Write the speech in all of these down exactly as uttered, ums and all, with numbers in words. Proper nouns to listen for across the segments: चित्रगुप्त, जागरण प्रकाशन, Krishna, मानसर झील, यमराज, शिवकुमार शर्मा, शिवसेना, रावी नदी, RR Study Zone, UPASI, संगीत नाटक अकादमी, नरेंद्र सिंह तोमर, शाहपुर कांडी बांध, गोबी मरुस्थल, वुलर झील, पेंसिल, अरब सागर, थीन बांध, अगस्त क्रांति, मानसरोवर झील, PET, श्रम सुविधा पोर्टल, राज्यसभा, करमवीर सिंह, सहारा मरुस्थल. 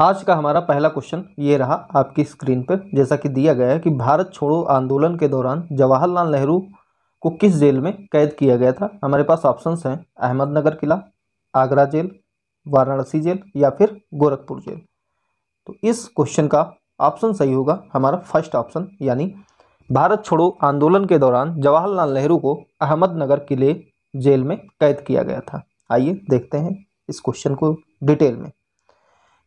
आज का हमारा पहला क्वेश्चन ये रहा आपकी स्क्रीन पर, जैसा कि दिया गया है कि भारत छोड़ो आंदोलन के दौरान जवाहरलाल नेहरू को किस जेल में कैद किया गया था। हमारे पास ऑप्शंस हैं अहमदनगर किला, आगरा जेल, वाराणसी जेल या फिर गोरखपुर जेल। तो इस क्वेश्चन का ऑप्शन सही होगा हमारा फर्स्ट ऑप्शन, यानी भारत छोड़ो आंदोलन के दौरान जवाहरलाल नेहरू को अहमदनगर किले जेल में कैद किया गया था। आइए देखते हैं इस क्वेश्चन को डिटेल में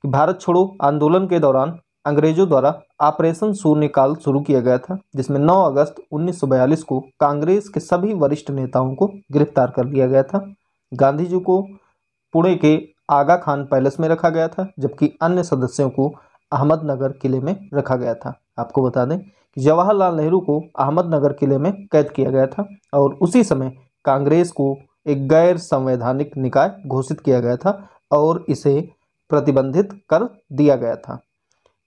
कि भारत छोड़ो आंदोलन के दौरान अंग्रेजों द्वारा ऑपरेशन शून्यकाल शुरू किया गया था, जिसमें नौ अगस्त उन्नीस सौ बयालीस को कांग्रेस के सभी वरिष्ठ नेताओं को गिरफ्तार कर लिया गया था। गांधी जी को पुणे के आगा खान पैलेस में रखा गया था, जबकि अन्य सदस्यों को अहमदनगर किले में रखा गया था। आपको बता दें कि जवाहरलाल नेहरू को अहमदनगर किले में कैद किया गया था और उसी समय कांग्रेस को एक गैर संवैधानिक निकाय घोषित किया गया था और इसे प्रतिबंधित कर दिया गया था।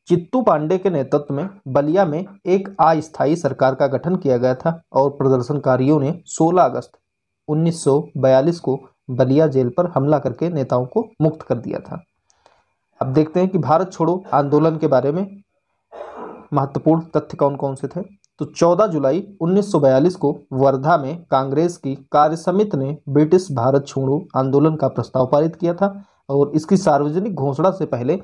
चित्तू पांडे के नेतृत्व में बलिया में एक अस्थायी सरकार का गठन किया गया था और प्रदर्शनकारियों ने सोलह अगस्त उन्नीस सौ बयालीस को बलिया जेल पर हमला करके नेताओं को मुक्त कर दिया था। अब देखते हैं कि भारत छोड़ो आंदोलन के बारे में महत्वपूर्ण तथ्य कौन कौन से थे। तो चौदह जुलाई उन्नीस सौ बयालीस को वर्धा में कांग्रेस की कार्य समिति ने ब्रिटिश भारत छोड़ो आंदोलन का प्रस्ताव पारित किया था और इसकी सार्वजनिक घोषणा से पहले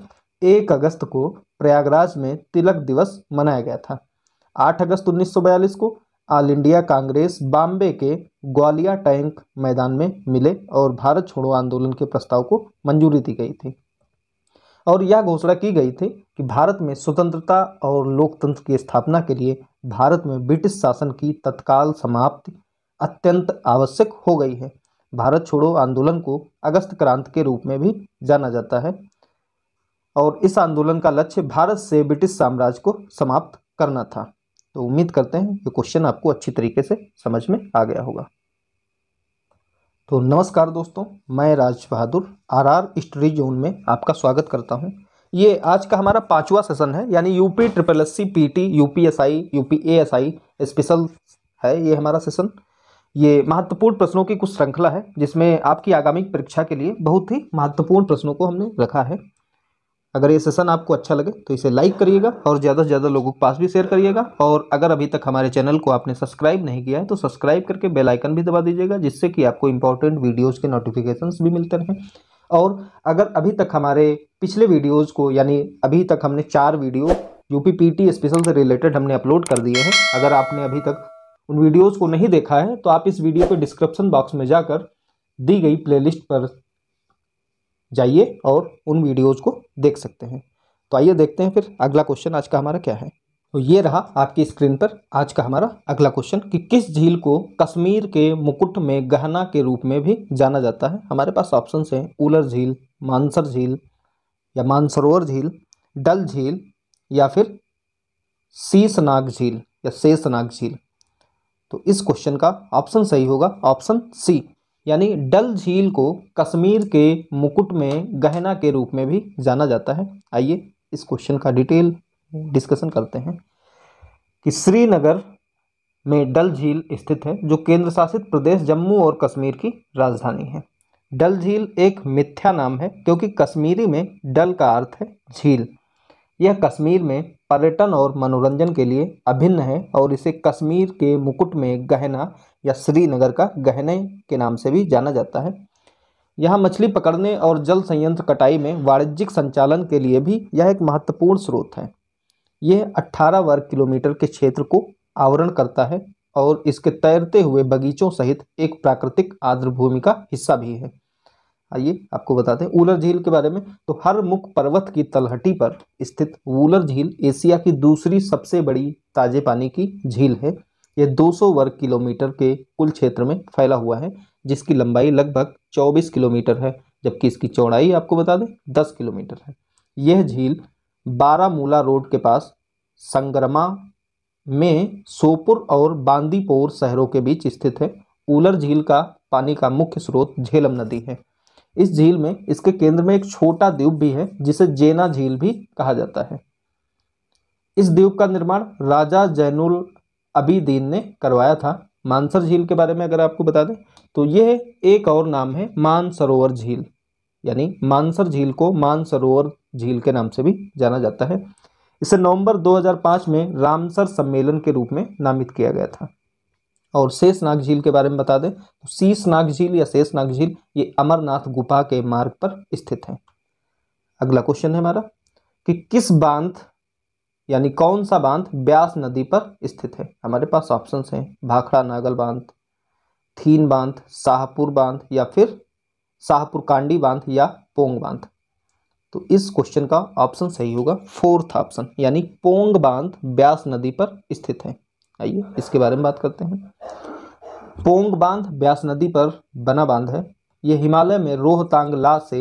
एक अगस्त को प्रयागराज में तिलक दिवस मनाया गया था। आठ अगस्त उन्नीस सौ बयालीस को ऑल इंडिया कांग्रेस बॉम्बे के ग्वालिया टैंक मैदान में मिले और भारत छोड़ो आंदोलन के प्रस्ताव को मंजूरी दी गई थी और यह घोषणा की गई थी कि भारत में स्वतंत्रता और लोकतंत्र की स्थापना के लिए भारत में ब्रिटिश शासन की तत्काल समाप्ति अत्यंत आवश्यक हो गई है। भारत छोड़ो आंदोलन को अगस्त क्रांति के रूप में भी जाना जाता है और इस आंदोलन का लक्ष्य भारत से ब्रिटिश साम्राज्य को समाप्त करना था। तो उम्मीद करते हैं ये क्वेश्चन आपको अच्छी तरीके से समझ में आ गया होगा। तो नमस्कार दोस्तों, मैं Raj Bahadur RR study zone में आपका स्वागत करता हूं। ये आज का हमारा पांचवा सेशन है, यानी UP triple S C P T UPSI UPASI special है ये हमारा सेशन। ये महत्वपूर्ण प्रश्नों की कुछ श्रृंखला है जिसमें आपकी आगामी परीक्षा के लिए बहुत ही महत्वपूर्ण प्रश्नों को हमने रखा है। अगर ये सेशन आपको अच्छा लगे तो इसे लाइक करिएगा और ज़्यादा से ज़्यादा लोगों के पास भी शेयर करिएगा और अगर अभी तक हमारे चैनल को आपने सब्सक्राइब नहीं किया है तो सब्सक्राइब करके बेल आइकन भी दबा दीजिएगा, जिससे कि आपको इंपॉर्टेंट वीडियोज़ के नोटिफिकेशंस भी मिलते रहें। और अगर अभी तक हमारे पिछले वीडियोज़ को, यानी अभी तक हमने चार video UP P T special से रिलेटेड हमने अपलोड कर दिए हैं, अगर आपने अभी तक उन वीडियोज़ को नहीं देखा है तो आप इस वीडियो के डिस्क्रिप्शन बॉक्स में जाकर दी गई प्लेलिस्ट पर जाइए और उन वीडियोज़ को देख सकते हैं। तो आइए देखते हैं फिर अगला क्वेश्चन आज का हमारा क्या है। तो ये रहा आपकी स्क्रीन पर आज का हमारा अगला क्वेश्चन कि किस झील को कश्मीर के मुकुट में गहना के रूप में भी जाना जाता है। हमारे पास ऑप्शंस हैं वुलर झील, मानसर झील या मानसरोवर झील, डल झील या फिर शेषनाग झील या शेषनाग झील। तो इस क्वेश्चन का ऑप्शन सही होगा ऑप्शन सी, यानी डल झील को कश्मीर के मुकुट में गहना के रूप में भी जाना जाता है। आइए इस क्वेश्चन का डिटेल डिस्कशन करते हैं कि श्रीनगर में डल झील स्थित है, जो केंद्र शासित प्रदेश जम्मू और कश्मीर की राजधानी है। डल झील एक मिथ्या नाम है क्योंकि कश्मीरी में डल का अर्थ है झील। यह कश्मीर में पर्यटन और मनोरंजन के लिए अभिन्न है और इसे कश्मीर के मुकुट में गहना या श्रीनगर का गहने के नाम से भी जाना जाता है। यहाँ मछली पकड़ने और जल संयंत्र कटाई में वाणिज्यिक संचालन के लिए भी यह एक महत्वपूर्ण स्रोत है। यह अठारह वर्ग किलोमीटर के क्षेत्र को आवरण करता है और इसके तैरते हुए बगीचों सहित एक प्राकृतिक आर्द्र भूमि का हिस्सा भी है। आइए आपको बताते हैं वुलर झील के बारे में। तो हर मुख पर्वत की तलहटी पर स्थित वुलर झील एशिया की दूसरी सबसे बड़ी ताजे पानी की झील है। यह दो सौ वर्ग किलोमीटर के कुल क्षेत्र में फैला हुआ है, जिसकी लंबाई लगभग चौबीस किलोमीटर है, जबकि इसकी चौड़ाई आपको बता दें दस किलोमीटर है। यह झील बारामूला रोड के पास संगरमा में सोपुर और बांदीपोर शहरों के बीच स्थित है। वुलर झील का पानी का मुख्य स्रोत झेलम नदी है। इस झील में इसके केंद्र में एक छोटा द्वीप भी है जिसे जेना झील भी कहा जाता है। इस द्वीप का निर्माण राजा जैनुल अबीदीन ने करवाया था। मानसर झील के बारे में अगर आपको बता दें तो यह एक और नाम है मानसरोवर झील यानी मानसर झील को मानसरोवर झील के नाम से भी जाना जाता है। इसे नवंबर दो हज़ार पाँच में रामसर सम्मेलन के रूप में नामित किया गया था। और शेषनाग झील के बारे में बता दें तो शीशनाग झील या शेषनाग झील ये अमरनाथ गुफा के मार्ग पर स्थित है। अगला क्वेश्चन है हमारा कि किस बांध यानी कौन सा बांध ब्यास नदी पर स्थित है। हमारे पास ऑप्शंस हैं भाखड़ा नागल बांध, थीन बांध, शाहपुर बांध या फिर शाहपुर कांडी बांध या पोंग बांध। तो इस क्वेश्चन का ऑप्शन सही होगा फोर्थ ऑप्शन यानी पोंग बांध ब्यास नदी पर स्थित है। आइए इसके बारे में बात करते हैं। पोंग बांध ब्यास नदी पर बना बांध है। ये हिमालय में रोहतांगला से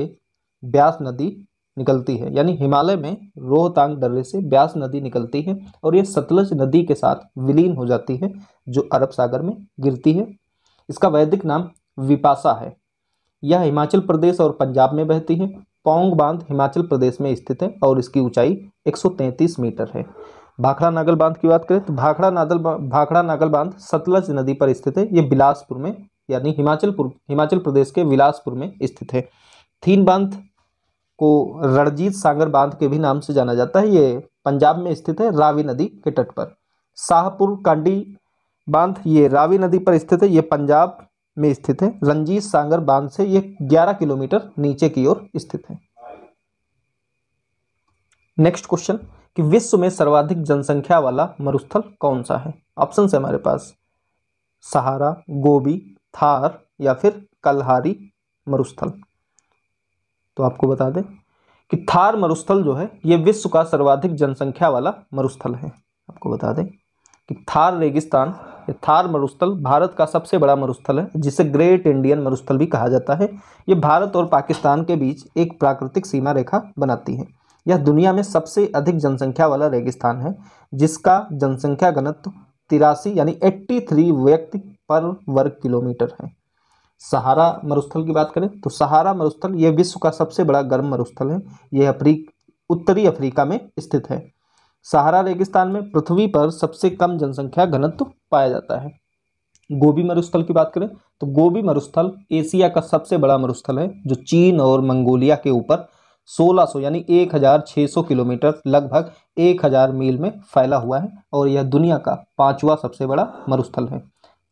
ब्यास नदी निकलती है यानी हिमालय में रोहतांग दर्रे से ब्यास नदी निकलती है और ये सतलज नदी के साथ विलीन हो जाती है जो अरब सागर में गिरती है। इसका वैदिक नाम विपासा है। यह हिमाचल प्रदेश और पंजाब में बहती है। पोंग बांध हिमाचल प्रदेश में स्थित है और इसकी ऊंचाई एक सौ तैंतीस मीटर है। भाखड़ा नागल बांध की बात करें तो भाखड़ा नागल भाखड़ा नागल बांध सतलज नदी पर स्थित है। ये बिलासपुर में यानी हिमाचलपुर हिमाचल प्रदेश के बिलासपुर में स्थित है। थीन बांध को रणजीत सागर बांध के भी नाम से जाना जाता है। ये पंजाब में स्थित है रावी नदी के तट पर। शाहपुर कांडी बांध ये रावी नदी पर स्थित है। ये पंजाब में स्थित है। रणजीत सागर बांध से ये ग्यारह किलोमीटर नीचे की ओर स्थित है। नेक्स्ट क्वेश्चन कि विश्व में सर्वाधिक जनसंख्या वाला मरुस्थल कौन सा है। ऑप्शन है हमारे पास सहारा, गोबी, थार या फिर कलहारी मरुस्थल। तो आपको बता दें कि थार मरुस्थल जो है ये विश्व का सर्वाधिक जनसंख्या वाला मरुस्थल है। आपको बता दें कि थार रेगिस्तान ये थार मरुस्थल भारत का सबसे बड़ा मरुस्थल है जिसे ग्रेट इंडियन मरुस्थल भी कहा जाता है। ये भारत और पाकिस्तान के बीच एक प्राकृतिक सीमा रेखा बनाती है। यह दुनिया में सबसे अधिक जनसंख्या वाला रेगिस्तान है जिसका जनसंख्या घनत्व तिरासी यानी एट्टी थ्री व्यक्ति पर वर्ग किलोमीटर है। सहारा मरुस्थल की बात करें तो सहारा मरुस्थल यह विश्व का सबसे बड़ा गर्म मरुस्थल है। यह अफ्रीक उत्तरी अफ्रीका में स्थित है। सहारा रेगिस्तान में पृथ्वी पर सबसे कम जनसंख्या घनत्व पाया जाता है। गोबी मरुस्थल की बात करें तो गोबी मरुस्थल एशिया का सबसे बड़ा मरुस्थल है जो चीन और मंगोलिया के ऊपर सोलह सौ यानी एक हज़ार छः सौ किलोमीटर लगभग एक हज़ार मील में फैला हुआ है और यह दुनिया का पाँचवा सबसे बड़ा मरुस्थल है।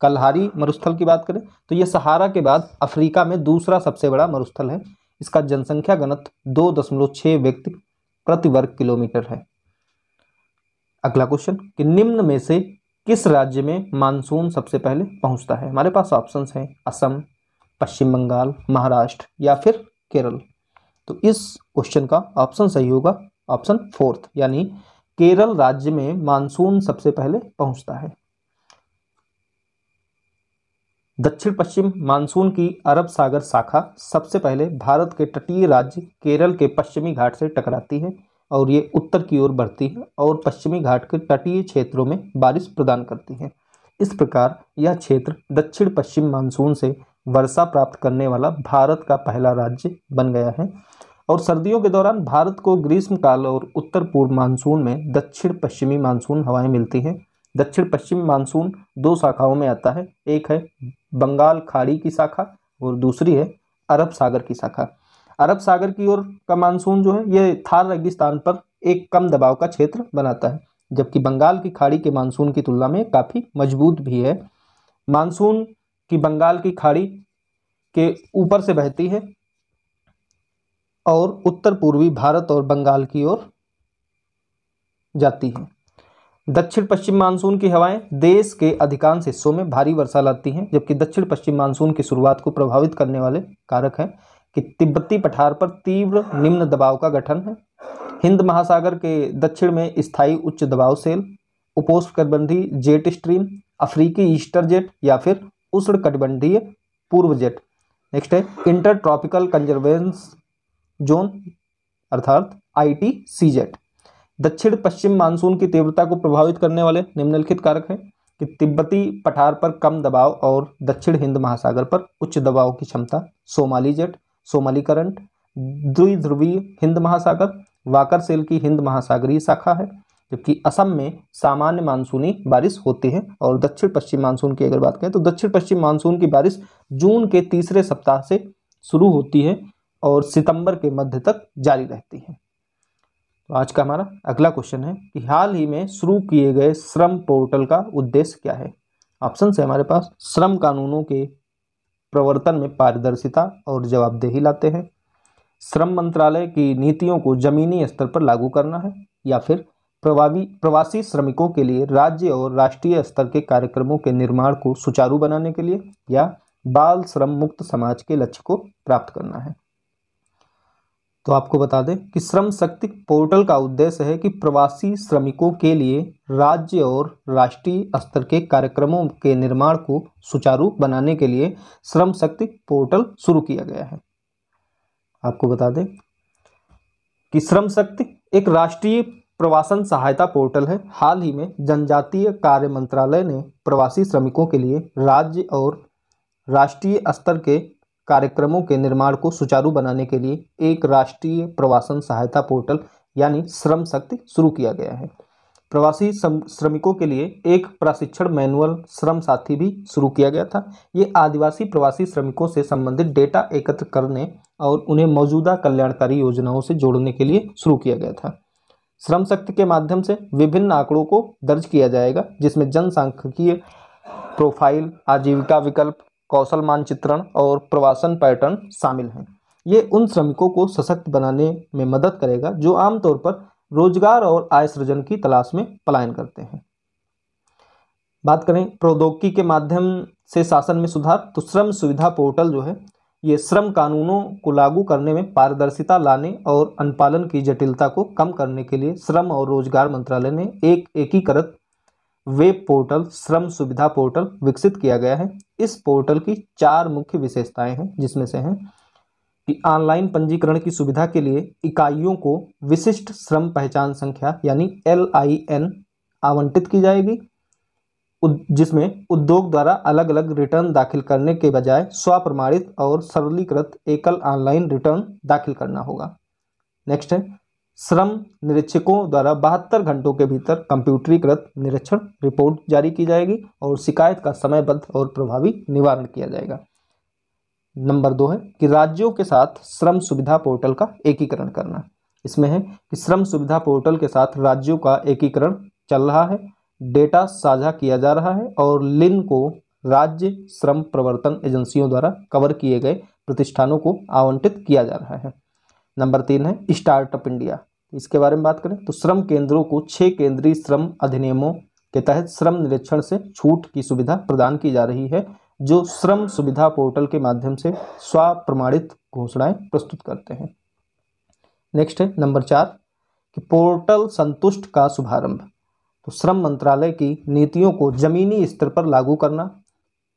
कलहारी मरुस्थल की बात करें तो यह सहारा के बाद अफ्रीका में दूसरा सबसे बड़ा मरुस्थल है। इसका जनसंख्या घनत्व दो दशमलव छः व्यक्ति प्रति वर्ग किलोमीटर है। अगला क्वेश्चन कि निम्न में से किस राज्य में मानसून सबसे पहले पहुंचता है। हमारे पास ऑप्शंस हैं असम, पश्चिम बंगाल, महाराष्ट्र या फिर केरल। तो इस क्वेश्चन का ऑप्शन सही होगा ऑप्शन फोर्थ यानी केरल राज्य में मानसून सबसे पहले पहुँचता है। दक्षिण पश्चिम मानसून की अरब सागर शाखा सबसे पहले भारत के तटीय राज्य केरल के पश्चिमी घाट से टकराती है और ये उत्तर की ओर बढ़ती है और पश्चिमी घाट के तटीय क्षेत्रों में बारिश प्रदान करती है। इस प्रकार यह क्षेत्र दक्षिण पश्चिम मानसून से वर्षा प्राप्त करने वाला भारत का पहला राज्य बन गया है और सर्दियों के दौरान भारत को ग्रीष्मकाल और उत्तर पूर्व मानसून में दक्षिण पश्चिमी मानसून हवाएँ मिलती हैं। दक्षिण पश्चिम मानसून दो शाखाओं में आता है, एक है बंगाल खाड़ी की शाखा और दूसरी है अरब सागर की शाखा। अरब सागर की ओर का मानसून जो है ये थार रेगिस्तान पर एक कम दबाव का क्षेत्र बनाता है जबकि बंगाल की खाड़ी के मानसून की तुलना में काफ़ी मजबूत भी है। मानसून की बंगाल की खाड़ी के ऊपर से बहती है और उत्तर पूर्वी भारत और बंगाल की ओर जाती है। दक्षिण पश्चिम मानसून की हवाएं देश के अधिकांश हिस्सों में भारी वर्षा लाती हैं जबकि दक्षिण पश्चिम मानसून की शुरुआत को प्रभावित करने वाले कारक हैं कि तिब्बती पठार पर तीव्र निम्न दबाव का गठन है, हिंद महासागर के दक्षिण में स्थायी उच्च दबाव सेल, उपोष्णकटिबंधीय जेट स्ट्रीम, अफ्रीकी ईस्टर जेट या फिर उष्णकटिबंधीय पूर्व जेट। नेक्स्ट है इंटर ट्रॉपिकल कंजर्वेंस जोन अर्थात आई टी सी जेट। दक्षिण पश्चिम मानसून की तीव्रता को प्रभावित करने वाले निम्नलिखित कारक हैं कि तिब्बती पठार पर कम दबाव और दक्षिण हिंद महासागर पर उच्च दबाव की क्षमता, सोमाली जेट, सोमाली करंट, द्विध्रुवीय हिंद महासागर, वाकर सेल की हिंद महासागरीय शाखा है जबकि असम में सामान्य मानसूनी बारिश होती है। और दक्षिण पश्चिम मानसून की अगर बात करें तो दक्षिण पश्चिम मानसून की बारिश जून के तीसरे सप्ताह से शुरू होती है और सितंबर के मध्य तक जारी रहती है। तो आज का हमारा अगला क्वेश्चन है कि हाल ही में शुरू किए गए श्रम पोर्टल का उद्देश्य क्या है। ऑप्शन है हमारे पास श्रम कानूनों के प्रवर्तन में पारदर्शिता और जवाबदेही लाते हैं, श्रम मंत्रालय की नीतियों को जमीनी स्तर पर लागू करना है, या फिर प्रवासी प्रवासी श्रमिकों के लिए राज्य और राष्ट्रीय स्तर के कार्यक्रमों के निर्माण को सुचारू बनाने के लिए, या बाल श्रम मुक्त समाज के लक्ष्य को प्राप्त करना है। तो आपको बता दें कि श्रम शक्ति पोर्टल का उद्देश्य है कि प्रवासी श्रमिकों के लिए राज्य और राष्ट्रीय स्तर के कार्यक्रमों के निर्माण को सुचारू बनाने के लिए श्रम शक्ति पोर्टल शुरू किया गया है। आपको बता दें कि श्रम शक्ति एक राष्ट्रीय प्रवासन सहायता पोर्टल है। हाल ही में जनजातीय कार्य मंत्रालय ने प्रवासी श्रमिकों के लिए राज्य और राष्ट्रीय स्तर के कार्यक्रमों के निर्माण को सुचारू बनाने के लिए एक राष्ट्रीय प्रवासन सहायता पोर्टल यानी श्रम शक्ति शुरू किया गया है। प्रवासी श्रमिकों के लिए एक प्रशिक्षण मैनुअल श्रम साथी भी शुरू किया गया था। ये आदिवासी प्रवासी श्रमिकों से संबंधित डेटा एकत्र करने और उन्हें मौजूदा कल्याणकारी योजनाओं से जोड़ने के लिए शुरू किया गया था। श्रम शक्ति के माध्यम से विभिन्न आंकड़ों को दर्ज किया जाएगा, जिसमें जनसांख्यिकीय प्रोफाइल, आजीविका विकल्प, कौशल मानचित्रण और प्रवासन पैटर्न शामिल हैं। ये उन श्रमिकों को सशक्त बनाने में मदद करेगा जो आमतौर पर रोजगार और आय सृजन की तलाश में पलायन करते हैं। बात करें प्रौद्योगिकी के माध्यम से शासन में सुधार, तो श्रम सुविधा पोर्टल जो है ये श्रम कानूनों को लागू करने में पारदर्शिता लाने और अनुपालन की जटिलता को कम करने के लिए श्रम और रोजगार मंत्रालय ने एक एकीकृत वेब पोर्टल श्रम सुविधा पोर्टल विकसित किया गया है। इस पोर्टल की चार मुख्य विशेषताएं हैं, जिसमें से हैं कि ऑनलाइन पंजीकरण की सुविधा के लिए इकाइयों को विशिष्ट श्रम पहचान संख्या यानी एल आई एन आवंटित की जाएगी, जिसमें उद्योग द्वारा अलग अलग रिटर्न दाखिल करने के बजाय स्वप्रमाणित और सरलीकृत एकल ऑनलाइन रिटर्न दाखिल करना होगा। नेक्स्ट है श्रम निरीक्षकों द्वारा बहत्तर घंटों के भीतर कंप्यूटरीकृत निरीक्षण रिपोर्ट जारी की जाएगी और शिकायत का समयबद्ध और प्रभावी निवारण किया जाएगा। नंबर दो है कि राज्यों के साथ श्रम सुविधा पोर्टल का एकीकरण करना। इसमें है कि श्रम सुविधा पोर्टल के साथ राज्यों का एकीकरण चल रहा है, डेटा साझा किया जा रहा है और लिन को राज्य श्रम प्रवर्तन एजेंसियों द्वारा कवर किए गए प्रतिष्ठानों को आवंटित किया जा रहा है। नंबर तीन है स्टार्टअप इंडिया। इसके बारे में बात करें तो श्रम केंद्रों को छह केंद्रीय श्रम अधिनियमों के तहत श्रम निरीक्षण से छूट की सुविधा प्रदान की जा रही है, जो श्रम सुविधा पोर्टल के माध्यम से स्वप्रमाणित घोषणाएं प्रस्तुत करते हैं। नेक्स्ट है नंबर चार कि पोर्टल संतुष्ट का शुभारंभ। तो श्रम मंत्रालय की नीतियों को जमीनी स्तर पर लागू करना।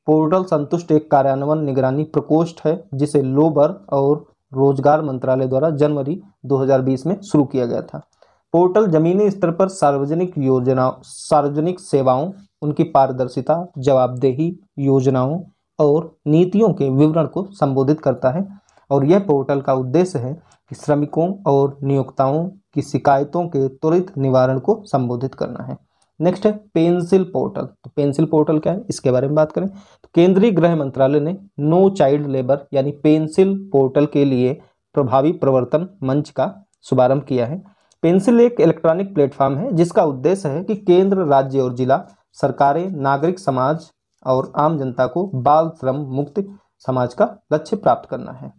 पोर्टल संतुष्ट एक कार्यान्वयन निगरानी प्रकोष्ठ है, जिसे लोबर और रोजगार मंत्रालय द्वारा जनवरी दो हज़ार बीस में शुरू किया गया था। पोर्टल जमीनी स्तर पर सार्वजनिक योजनाओं, सार्वजनिक सेवाओं, उनकी पारदर्शिता, जवाबदेही, योजनाओं और नीतियों के विवरण को संबोधित करता है और यह पोर्टल का उद्देश्य है कि श्रमिकों और नियोक्ताओं की शिकायतों के त्वरित निवारण को संबोधित करना है। नेक्स्ट है पेंसिल पोर्टल। तो पेंसिल पोर्टल क्या है, इसके बारे में बात करें तो केंद्रीय गृह मंत्रालय ने नो चाइल्ड लेबर यानी पेंसिल पोर्टल के लिए प्रभावी प्रवर्तन मंच का शुभारंभ किया है। पेंसिल एक इलेक्ट्रॉनिक प्लेटफॉर्म है जिसका उद्देश्य है कि केंद्र, राज्य और जिला सरकारें नागरिक समाज और आम जनता को बाल श्रम मुक्त समाज का लक्ष्य प्राप्त करना है।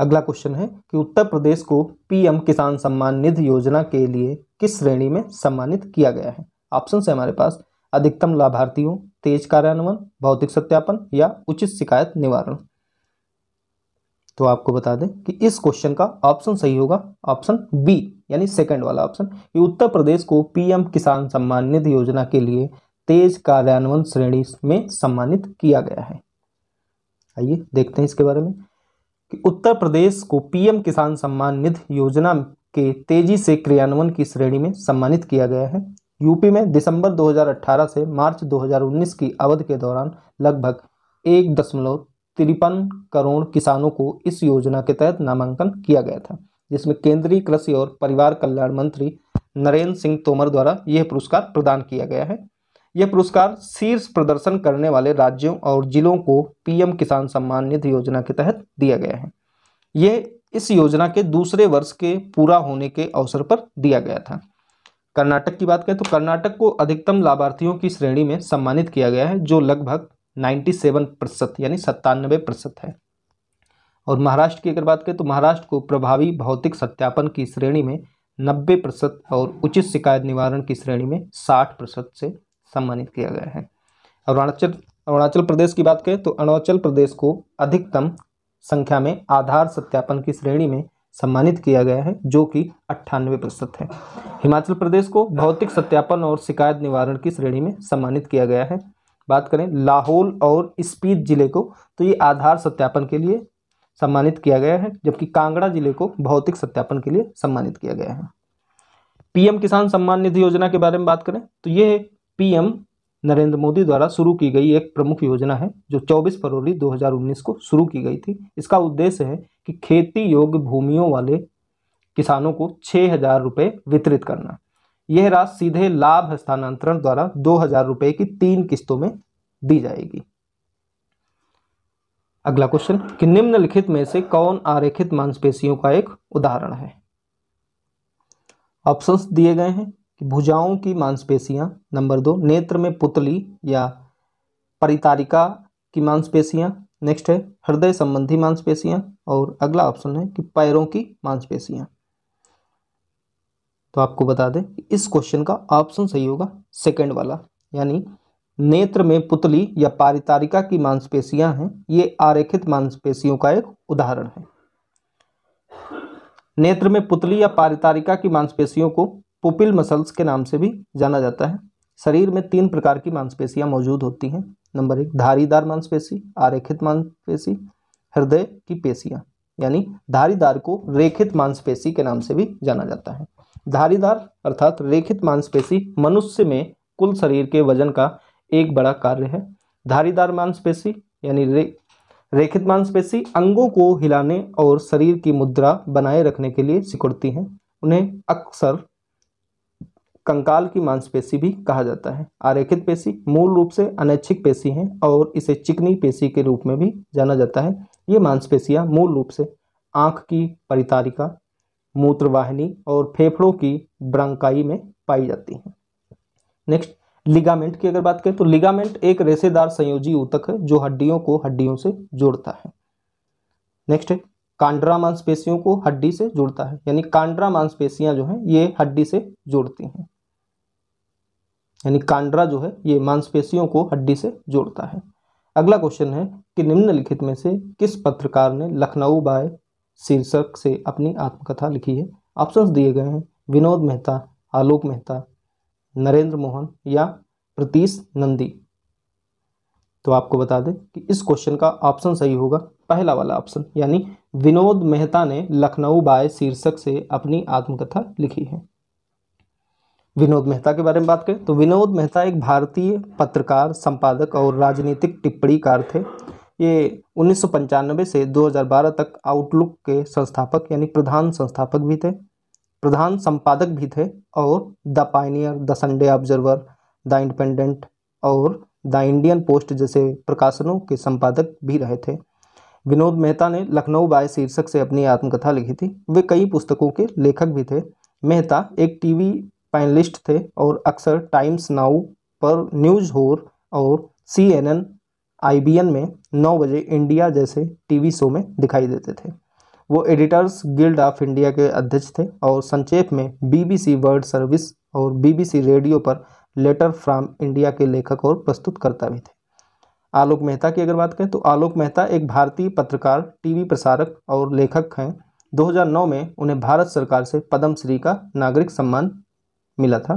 अगला क्वेश्चन है कि उत्तर प्रदेश को पीएम किसान सम्मान निधि योजना के लिए किस श्रेणी में सम्मानित किया गया है। ऑप्शन है हमारे पास अधिकतम लाभार्थियों, तेज कार्यान्वयन, भौतिक सत्यापन या उचित शिकायत निवारण। तो आपको बता दें कि इस क्वेश्चन का ऑप्शन सही होगा ऑप्शन बी यानी सेकंड वाला ऑप्शन। ये उत्तर प्रदेश को पीएम किसान सम्मान निधि योजना के लिए तेज कार्यान्वयन श्रेणी में सम्मानित किया गया है। आइए देखते हैं इसके बारे में कि उत्तर प्रदेश को पीएम किसान सम्मान निधि योजना के तेजी से क्रियान्वयन की श्रेणी में सम्मानित किया गया है। यूपी में दिसंबर दो हज़ार अठारह से मार्च दो हज़ार उन्नीस की अवधि के दौरान लगभग एक दशमलव तिरपन करोड़ किसानों को इस योजना के तहत नामांकन किया गया था, जिसमें केंद्रीय कृषि और परिवार कल्याण मंत्री नरेंद्र सिंह तोमर द्वारा यह पुरस्कार प्रदान किया गया है। यह पुरस्कार शीर्ष प्रदर्शन करने वाले राज्यों और जिलों को पीएम किसान सम्मान निधि योजना के तहत दिया गया है। ये इस योजना के दूसरे वर्ष के पूरा होने के अवसर पर दिया गया था। कर्नाटक की बात करें तो कर्नाटक को अधिकतम लाभार्थियों की श्रेणी में सम्मानित किया गया है, जो लगभग सत्तानवे प्रतिशत यानी सत्तानवे प्रतिशत है। और महाराष्ट्र की अगर बात करें तो महाराष्ट्र को प्रभावी भौतिक सत्यापन की श्रेणी में नब्बे प्रतिशत और उचित शिकायत निवारण की श्रेणी में साठ प्रतिशत से सम्मानित किया गया है। अरुणाचल अरुणाचल प्रदेश की बात करें तो अरुणाचल प्रदेश को अधिकतम संख्या में आधार सत्यापन की श्रेणी में सम्मानित किया गया है, जो कि अट्ठानवे प्रतिशत है। हिमाचल प्रदेश को भौतिक सत्यापन और शिकायत निवारण की श्रेणी में सम्मानित किया गया है। बात करें लाहौल और स्पीति जिले को तो ये आधार सत्यापन के लिए सम्मानित किया गया है, जबकि कांगड़ा जिले को भौतिक सत्यापन के लिए सम्मानित किया गया है। पीएम किसान सम्मान निधि योजना के बारे में बात करें तो ये पीएम नरेंद्र मोदी द्वारा शुरू की गई एक प्रमुख योजना है, जो चौबीस फरवरी दो हज़ार उन्नीस को शुरू की गई थी। इसका उद्देश्य है कि खेती योग्य भूमियों वाले किसानों को छः हजार रुपये वितरित करना। यह राशि सीधे लाभ हस्तांतरण द्वारा दो हजार रुपये की तीन किस्तों में दी जाएगी। अगला क्वेश्चन कि निम्नलिखित में से कौन आरेखित मांसपेशियों का एक उदाहरण है। ऑप्शंस दिए गए हैं कि भुजाओं की मांसपेशियां, नंबर दो नेत्र में पुतली या परितारिका की मांसपेशियां, नेक्स्ट है हृदय संबंधी मांसपेशियां और अगला ऑप्शन है कि पैरों की मांसपेशियां। तो आपको बता दें कि इस क्वेश्चन का ऑप्शन सही होगा सेकेंड वाला, यानी नेत्र में पुतली या पारितारिका की मांसपेशियां हैं, ये आरेखित मांसपेशियों का एक उदाहरण है। नेत्र में पुतली या पारितारिका की मांसपेशियों को पुपिल मसल्स के नाम से भी जाना जाता है। शरीर में तीन प्रकार की मांसपेशियां मौजूद होती हैं, नंबर एक धारीदार मांसपेशी, आरेखित मांसपेशी, हृदय की पेशियां, यानी धारीदार को रेखित मांसपेशी के नाम से भी जाना जाता है। धारीदार अर्थात रेखित मांसपेशी मनुष्य में कुल शरीर के वजन का एक बड़ा कार्य है। धारीदार मांसपेशी यानी रे, रेखित मांसपेशी अंगों को हिलाने और शरीर की मुद्रा बनाए रखने के लिए सिकुड़ती हैं। उन्हें अक्सर कंकाल की मांसपेशी भी कहा जाता है। आरेखित पेशी मूल रूप से अनैच्छिक पेशी हैं और इसे चिकनी पेशी के रूप में भी जाना जाता है। ये मांसपेशियां मूल रूप से आँख की परितारिका, मूत्रवाहिनी और फेफड़ों की ब्रांकाई में पाई जाती हैं। नेक्स्ट लिगामेंट की अगर बात करें तो लिगामेंट एक रेशेदार संयोजी ऊतक है जो हड्डियों को हड्डियों से जोड़ता है। नेक्स्ट है कांड्रा मांसपेशियों को हड्डी से जोड़ता है, यानी कांड्रा मांसपेशियां जो हैं ये हड्डी से जोड़ती हैं, यानी कांड्रा जो है ये मांसपेशियों को हड्डी से जोड़ता है। अगला क्वेश्चन है कि निम्नलिखित में से किस पत्रकार ने लखनऊ बाय शीर्षक से अपनी आत्मकथा लिखी है। ऑप्शंस दिए गए हैं विनोद मेहता, आलोक मेहता, नरेंद्र मोहन या प्रतीश नंदी। तो आपको बता दें कि इस क्वेश्चन का ऑप्शन सही होगा पहला वाला ऑप्शन, यानी विनोद मेहता ने लखनऊ बाय शीर्षक से अपनी आत्मकथा लिखी है। विनोद मेहता के बारे में बात करें तो विनोद मेहता एक भारतीय पत्रकार, संपादक और राजनीतिक टिप्पणीकार थे। ये उन्नीस सौ पंचानवे से दो हज़ार बारह तक आउटलुक के संस्थापक यानी प्रधान संस्थापक भी थे, प्रधान संपादक भी थे और the Pioneer, the Sunday Observer, the Independent और द इंडियन पोस्ट जैसे प्रकाशनों के संपादक भी रहे थे। विनोद मेहता ने लखनऊ बाय शीर्षक से अपनी आत्मकथा लिखी थी। वे कई पुस्तकों के लेखक भी थे। मेहता एक टीवी पैनलिस्ट थे और अक्सर टाइम्स नाउ पर न्यूज़ होर और सीएनएन, आईबीएन में नौ बजे इंडिया जैसे टीवी शो में दिखाई देते थे। वो एडिटर्स गिल्ड ऑफ इंडिया के अध्यक्ष थे और संक्षेप में बीबीसी वर्ल्ड सर्विस और बीबीसी रेडियो पर लेटर फ्रॉम इंडिया के लेखक और प्रस्तुतकर्ता भी थे। आलोक मेहता की अगर बात करें तो आलोक मेहता एक भारतीय पत्रकार, टीवी प्रसारक और लेखक हैं। दो हज़ार नौ में उन्हें भारत सरकार से पद्म श्री का नागरिक सम्मान मिला था,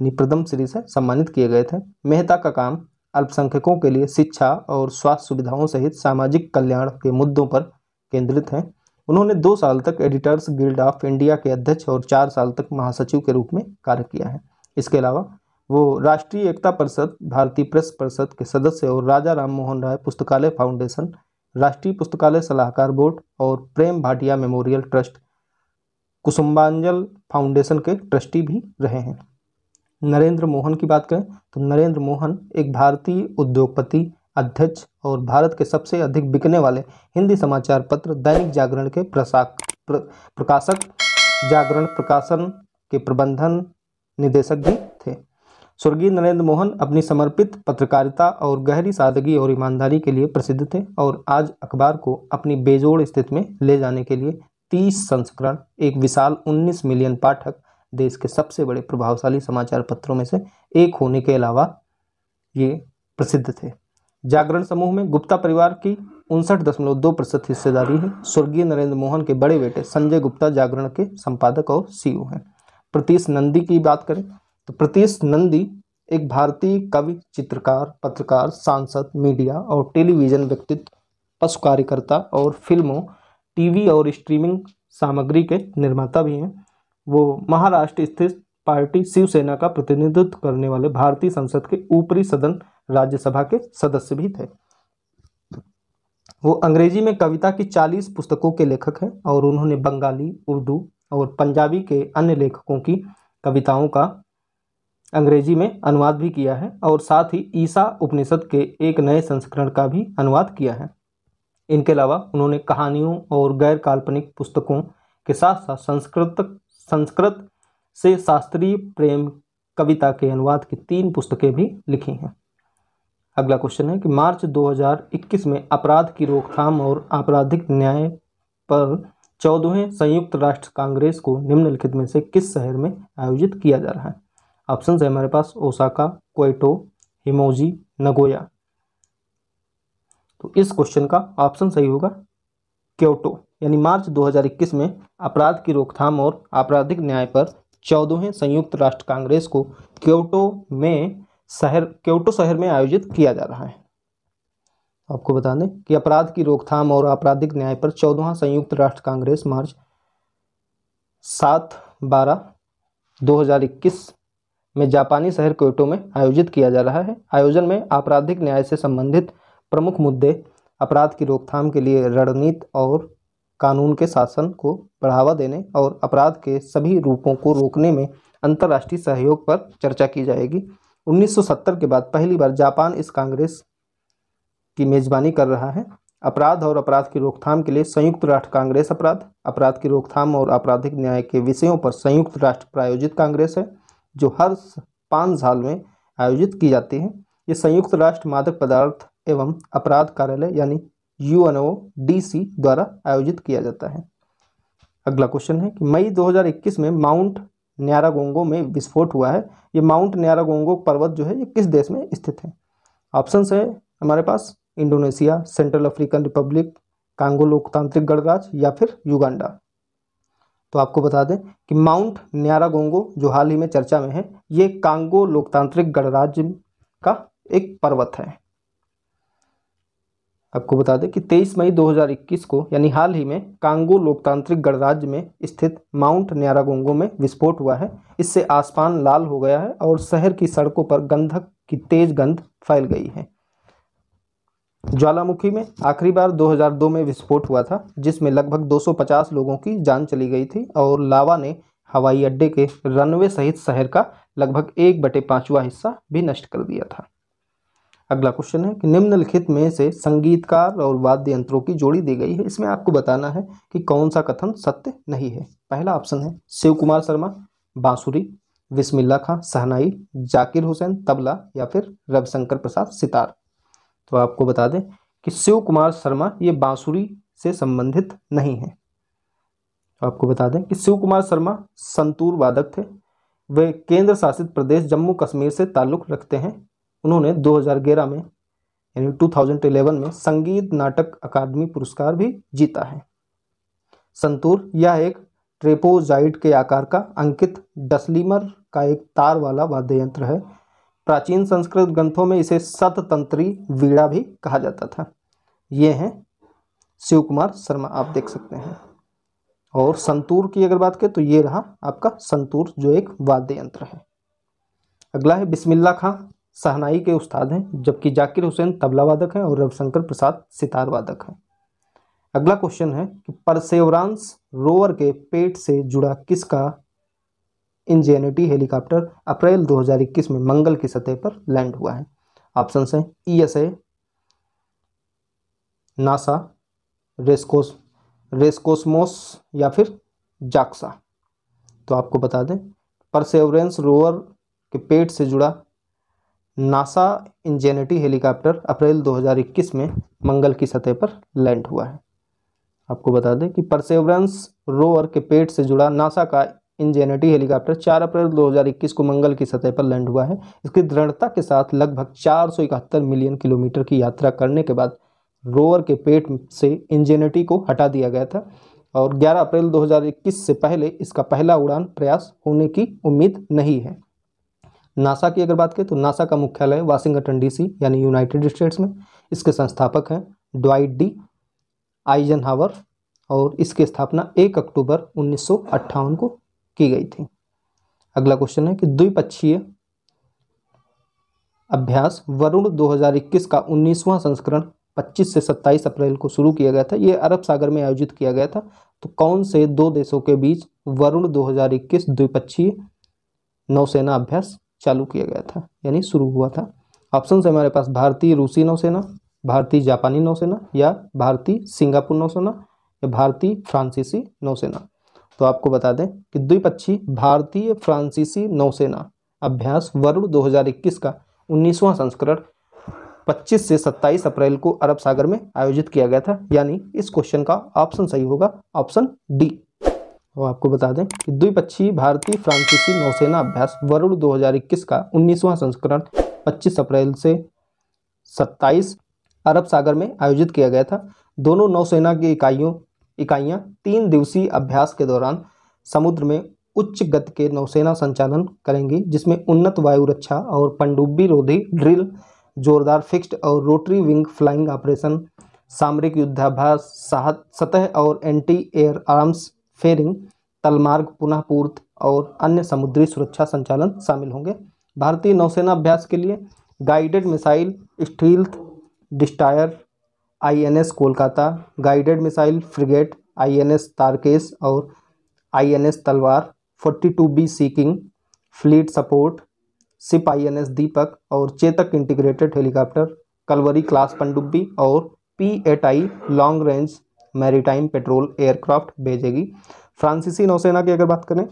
यानी पद्म श्री से सम्मानित किए गए थे। मेहता का काम अल्पसंख्यकों के लिए शिक्षा और स्वास्थ्य सुविधाओं सहित सामाजिक कल्याण के मुद्दों पर केंद्रित हैं। उन्होंने दो साल तक एडिटर्स गिल्ड ऑफ इंडिया के अध्यक्ष और चार साल तक महासचिव के रूप में कार्य किया है। इसके अलावा वो राष्ट्रीय एकता परिषद, भारतीय प्रेस परिषद के सदस्य और राजा राम मोहन राय पुस्तकालय फाउंडेशन, राष्ट्रीय पुस्तकालय सलाहकार बोर्ड और प्रेम भाटिया मेमोरियल ट्रस्ट, कुसुम्बांजल फाउंडेशन के ट्रस्टी भी रहे हैं। नरेंद्र मोहन की बात करें तो नरेंद्र मोहन एक भारतीय उद्योगपति, अध्यक्ष और भारत के सबसे अधिक बिकने वाले हिंदी समाचार पत्र दैनिक जागरण के प्रसाक प्र, प्रकाशक जागरण प्रकाशन के प्रबंधन निदेशक भी थे। स्वर्गीय नरेंद्र मोहन अपनी समर्पित पत्रकारिता और गहरी सादगी और ईमानदारी के लिए प्रसिद्ध थे और आज अखबार को अपनी बेजोड़ स्थिति में ले जाने के लिए तीस संस्करण, एक विशाल उन्नीस मिलियन पाठक, देश के सबसे बड़े प्रभावशाली समाचार पत्रों में से एक होने के अलावा ये प्रसिद्ध थे। जागरण समूह में गुप्ता परिवार की उनसठ दशमलव दो प्रतिशत हिस्सेदारी है। स्वर्गीय नरेंद्र मोहन के बड़े बेटे संजय गुप्ता जागरण के संपादक और सीईओ हैं। प्रतीश नंदी की बात करें तो प्रतीश नंदी एक भारतीय कवि, चित्रकार, पत्रकार, सांसद, मीडिया और टेलीविजन व्यक्तित्व, पशु कार्यकर्ता और फिल्मों, टीवी और स्ट्रीमिंग सामग्री के निर्माता भी हैं। वो महाराष्ट्र स्थित पार्टी शिवसेना का प्रतिनिधित्व करने वाले भारतीय संसद के ऊपरी सदन राज्यसभा के सदस्य भी थे। वो अंग्रेजी में कविता की चालीस पुस्तकों के लेखक हैं और उन्होंने बंगाली, उर्दू और पंजाबी के अन्य लेखकों की कविताओं का अंग्रेजी में अनुवाद भी किया है और साथ ही ईसा उपनिषद के एक नए संस्करण का भी अनुवाद किया है। इनके अलावा उन्होंने कहानियों और गैर काल्पनिक पुस्तकों के साथ साथ संस्कृत संस्कृत से शास्त्रीय प्रेम कविता के अनुवाद की तीन पुस्तकें भी लिखी हैं। अगला क्वेश्चन है कि मार्च दो हज़ार इक्कीस में अपराध की रोकथाम और आपराधिक न्याय पर चौदहवें संयुक्त राष्ट्र कांग्रेस को निम्नलिखित में से किस शहर में आयोजित किया जा रहा है। ऑप्शन है हमारे पास ओसाका, क्वेटो, हिमोजी, नगोया। तो इस क्वेश्चन का ऑप्शन सही होगा क्योटो। यानी मार्च दो हज़ार इक्कीस में अपराध की रोकथाम और आपराधिक न्याय पर चौदहवें संयुक्त राष्ट्र कांग्रेस को क्योटो में शहर क्योटो शहर में आयोजित किया जा रहा है। आपको बता दें कि अपराध की रोकथाम और आपराधिक न्याय पर चौदहवां संयुक्त राष्ट्र कांग्रेस मार्च सात बारह दो हजार इक्कीस में जापानी शहर क्योटो में आयोजित किया जा रहा है। आयोजन में आपराधिक न्याय से संबंधित प्रमुख मुद्दे, अपराध की रोकथाम के लिए रणनीति और कानून के शासन को बढ़ावा देने और अपराध के सभी रूपों को रोकने में अंतर्राष्ट्रीय सहयोग पर चर्चा की जाएगी। उन्नीस सौ सत्तर के बाद पहली बार जापान इस कांग्रेस की मेजबानी कर रहा है। अपराध और अपराध की रोकथाम के लिए संयुक्त राष्ट्र कांग्रेस अपराध, अपराध की रोकथाम और आपराधिक न्याय के विषयों पर संयुक्त राष्ट्र प्रायोजित कांग्रेस है जो हर पाँच साल में आयोजित की जाती है। ये संयुक्त राष्ट्र मादक पदार्थ एवं अपराध कार्यालय यानी U N O D C द्वारा आयोजित किया जाता है। अगला क्वेश्चन है कि मई दो हज़ार इक्कीस में माउंट न्यारागोंगो में विस्फोट हुआ है। ये माउंट न्यारागोंगो पर्वत जो है ये किस देश में स्थित है। ऑप्शंस है हमारे पास Indonesia, Central African Republic, Congo लोकतांत्रिक गणराज्य या फिर युगांडा। तो आपको बता दें कि माउंट न्यारागोंगो जो हाल ही में चर्चा में है ये कांगो लोकतांत्रिक गणराज्य का एक पर्वत है। आपको बता दें कि तेईस मई दो हज़ार इक्कीस को यानी हाल ही में कांगो लोकतांत्रिक गणराज्य में स्थित माउंट न्यारागोंगो में विस्फोट हुआ है। इससे आसमान लाल हो गया है और शहर की सड़कों पर गंधक की तेज गंध फैल गई है। ज्वालामुखी में आखिरी बार दो हज़ार दो में विस्फोट हुआ था जिसमें लगभग दो सौ पचास लोगों की जान चली गई थी और लावा ने हवाई अड्डे के रनवे सहित शहर का लगभग एक बटे पाँचवा हिस्सा भी नष्ट कर दिया था। अगला क्वेश्चन है कि निम्नलिखित में से संगीतकार और वाद्य यंत्रों की जोड़ी दी गई है, इसमें आपको बताना है कि कौन सा कथन सत्य नहीं है। पहला ऑप्शन है शिवकुमार शर्मा बांसुरी, बिस्मिल्लाह खां शहनाई, जाकिर हुसैन तबला या फिर रविशंकर प्रसाद सितार। तो आपको बता दें कि शिवकुमार शर्मा ये बांसुरी से संबंधित नहीं है। तो आपको बता दें कि शिवकुमार शर्मा संतूर वादक थे। वे केंद्र शासित प्रदेश जम्मू कश्मीर से ताल्लुक़ रखते हैं। उन्होंने दो हज़ार ग्यारह में यानी दो हज़ार ग्यारह में संगीत नाटक अकादमी पुरस्कार भी जीता है। संतूर यह एक ट्रेपोजाइट के आकार का अंकित डसलीमर का एक तार वाला वाद्य यंत्र है। प्राचीन संस्कृत ग्रंथों में इसे सततंत्री वीणा भी कहा जाता था। ये हैं शिवकुमार शर्मा, आप देख सकते हैं। और संतूर की अगर बात करें तो ये रहा आपका संतूर जो एक वाद्य यंत्र है। अगला है बिस्मिल्लाह खां शहनाई के उस्ताद हैं जबकि जाकिर हुसैन तबला वादक हैं और रविशंकर प्रसाद सितार वादक हैं। अगला क्वेश्चन है कि परसेवरांस रोवर के पेट से जुड़ा किसका इंजेन्युटी हेलीकॉप्टर अप्रैल दो हज़ार इक्कीस में मंगल की सतह पर लैंड हुआ है। ऑप्शंस हैं ई एस ए, नासा, रेस्कोस रेस्कोसमोस या फिर जाक्सा। तो आपको बता दें परसेवरेंस रोवर के पेट से जुड़ा नासा इंजेन्युटी हेलीकॉप्टर अप्रैल दो हज़ार इक्कीस में मंगल की सतह पर लैंड हुआ है। आपको बता दें कि परसेवरेंस रोवर के पेट से जुड़ा नासा का इंजेन्युटी हेलीकॉप्टर चार अप्रैल दो हज़ार इक्कीस को मंगल की सतह पर लैंड हुआ है। इसकी दृढ़ता के साथ लगभग चार सौ इकहत्तर मिलियन किलोमीटर की यात्रा करने के बाद रोवर के पेट से इंजेन्युटी को हटा दिया गया था और ग्यारह अप्रैल दो हज़ार इक्कीस से पहले इसका पहला उड़ान प्रयास होने की उम्मीद नहीं है। नासा की अगर बात करें तो नासा का मुख्यालय वाशिंगटन डीसी यानी यूनाइटेड स्टेट्स में। इसके संस्थापक हैं ड्वाइट डी आइजनहावर और इसकी स्थापना एक अक्टूबर उन्नीस सौ अट्ठावन को की गई थी। अगला क्वेश्चन है कि द्विपक्षीय अभ्यास वरुण दो हज़ार इक्कीस का उन्नीसवां संस्करण पच्चीस से सत्ताईस अप्रैल को शुरू किया गया था। ये अरब सागर में आयोजित किया गया था। तो कौन से दो देशों के बीच वरुण दो हज़ार इक्कीस द्विपक्षीय नौसेना अभ्यास चालू किया गया था यानी शुरू हुआ था? ऑप्शन है हमारे पास भारतीय रूसी नौसेना, भारतीय जापानी नौसेना या भारतीय सिंगापुर नौसेना या भारतीय फ्रांसीसी नौसेना। तो आपको बता दें कि द्विपक्षीय भारतीय फ्रांसीसी नौसेना अभ्यास वरुण दो हज़ार इक्कीस का उन्नीसवां संस्करण पच्चीस से सत्ताईस अप्रैल को अरब सागर में आयोजित किया गया था यानी इस क्वेश्चन का ऑप्शन सही होगा ऑप्शन डी। और आपको बता दें कि द्विपक्षीय भारतीय फ्रांसीसी नौसेना अभ्यास वरुण दो हज़ार इक्कीस का उन्नीसवां संस्करण पच्चीस अप्रैल से सत्ताईस अरब सागर में आयोजित किया गया था। दोनों नौसेना की इकाइयों इकाइयां तीन दिवसीय अभ्यास के दौरान समुद्र में उच्च गति के नौसेना संचालन करेंगी जिसमें उन्नत वायु रक्षा और पनडुब्बी रोधी ड्रिल, जोरदार फिक्स्ड और रोटरी विंग फ्लाइंग ऑपरेशन, सामरिक युद्धाभ्यास, सतह और एंटी एयर आर्म्स फेरिंग, तलमार्ग पुनः पूर्ति और अन्य समुद्री सुरक्षा संचालन शामिल होंगे। भारतीय नौसेना अभ्यास के लिए guided missile stealth destroyer INS Kolkata, guided missile frigate INS Tarkash और आईएनएस तलवार, बयालीस B Sea King, fleet support ship INS Deepak और Chetak integrated helicopter, Kalvari class पनडुब्बी और P eight I long range maritime patrol aircraft भेजेगी। फ्रांसीसी नौसेना की अगर बात करें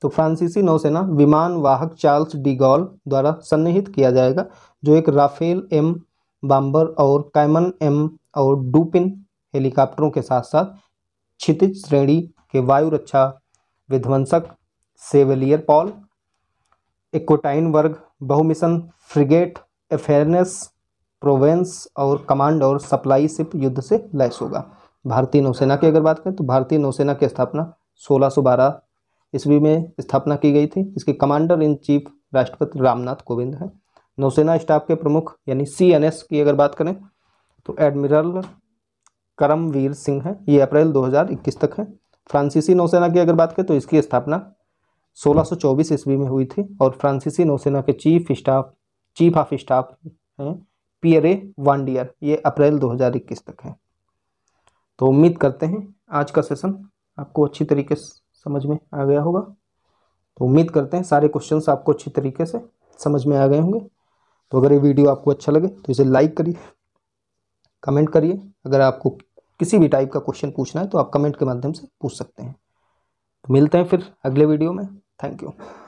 तो फ्रांसीसी नौसेना विमान वाहक चार्ल्स डी गॉल द्वारा सन्निहित किया जाएगा जो एक राफेल एम बाम्बर और कैमन एम और डुपिन हेलीकॉप्टरों के साथ साथ क्षितिज श्रेणी के वायु रक्षा विध्वंसक सेवेलियर पॉल, इक्वटाइन वर्ग बहुमिशन फ्रिगेट एफेरनेस प्रोवेंस और कमांड और सप्लाई शिप युद्ध से लैस होगा। भारतीय नौसेना की अगर बात करें तो भारतीय नौसेना की स्थापना सोलह सौ बारह ईस्वी में स्थापना की गई थी। इसके कमांडर इन चीफ राष्ट्रपति रामनाथ कोविंद हैं। नौसेना स्टाफ के प्रमुख यानी सीएनएस की अगर बात करें तो एडमिरल करमवीर सिंह हैं। ये अप्रैल दो हज़ार इक्कीस तक हैं। फ्रांसीसी नौसेना की अगर बात करें तो इसकी स्थापना सोलह सौ चौबीस ईस्वी में हुई थी और फ्रांसीसी नौसेना के chief staff chief of staff हैं पियरे वांडियर। ये अप्रैल दो हज़ार इक्कीस तक है। तो उम्मीद करते हैं आज का सेशन आपको अच्छी तरीके से समझ में आ गया होगा। तो उम्मीद करते हैं सारे क्वेश्चंस आपको अच्छी तरीके से समझ में आ गए होंगे। तो अगर ये वीडियो आपको अच्छा लगे तो इसे लाइक करिए, कमेंट करिए। अगर आपको किसी भी टाइप का क्वेश्चन पूछना है तो आप कमेंट के माध्यम से पूछ सकते हैं। तो मिलते हैं फिर अगले वीडियो में। Thank you.